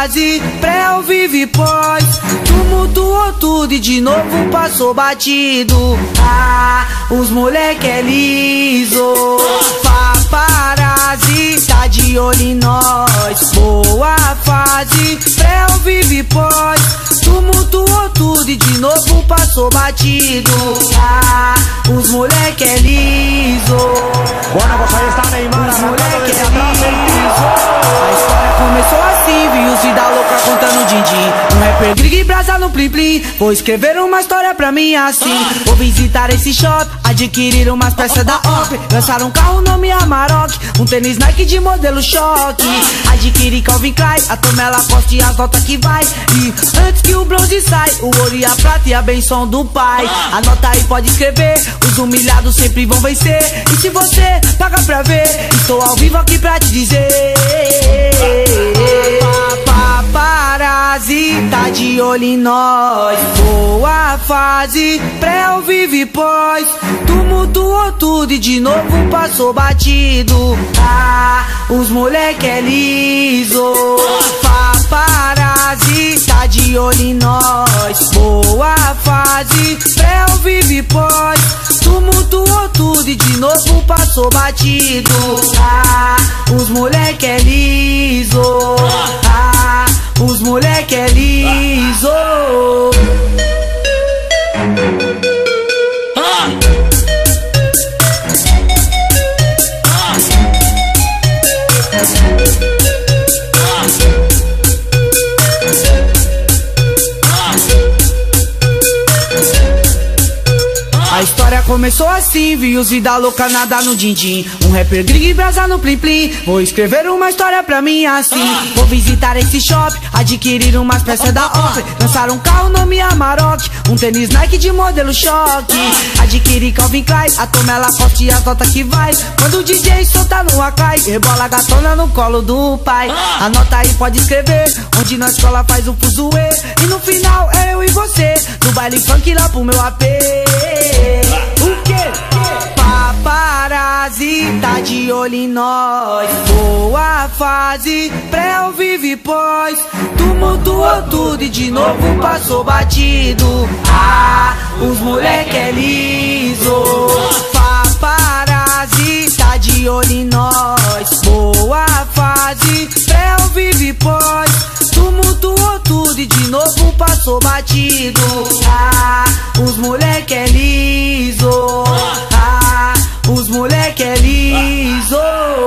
fase, pré ou vive pós, tumultuou tudo e de novo passou batido. Ah, os moleque é liso, paparazzi, tá de olho em nós. Boa fase, pré ou vive pós, tumultuou tudo e de novo passou batido. Ah, os moleque é liso. Bora, você está Neymar, os moleque é liso. Começou assim, vi os vida louca contando din-din. Um rapper gringo e brasa no plim-plim. Vou escrever uma história pra mim assim. Vou visitar esse shopping, adquirir umas peças da OP. Lançar um carro, nome Amarok. Um tênis Nike de modelo choque. Adquiri Calvin Klein, a toma ela posta e as notas que vai. E antes que o bronze sai, o ouro e a prata e a benção do pai. Anota aí, pode escrever, os humilhados sempre vão vencer. E se você paga pra ver, estou ao vivo aqui pra te dizer. Paparazzi, tá de olho em nós. Boa fase, pré ou vive pós, tumultuou tudo e de novo passou batido. Ah, os moleque é liso. Paparazzi, tá de olho em nós. Boa fase, pré ou vive pós, tumultuou tudo e de novo passou batido. Ah, os moleque é liso. Ah, os moleque é liso. A história começou assim, vi os vida louca nada no din-din. Um rapper gringo e brasa no plim-plim. Vou escrever uma história pra mim assim. Vou visitar esse shopping, adquirir umas peças da Oakley. Lançar um carro, nome Amarok. Um tênis Nike de modelo choque. Adquirir Calvin Klein, a toma ela posta e as notas que vai. Quando o DJ solta no Akai, rebola a gatona no colo do pai. Anota aí, pode escrever, onde na escola faz o fuzuê. E no final é eu e você, no baile funk lá pro meu AP. O que? Paparazzi, tá de olho em nós. Boa fase, pré ou vive pós, tumultuou tudo e de novo passou batido. Ah, os moleque é liso. Paparazzi, tá de olho em nós. Boa fase, pré ou vive pós, tumultuou tudo e de novo passou batido. Ah, os moleque é liso. Os moleque é liso.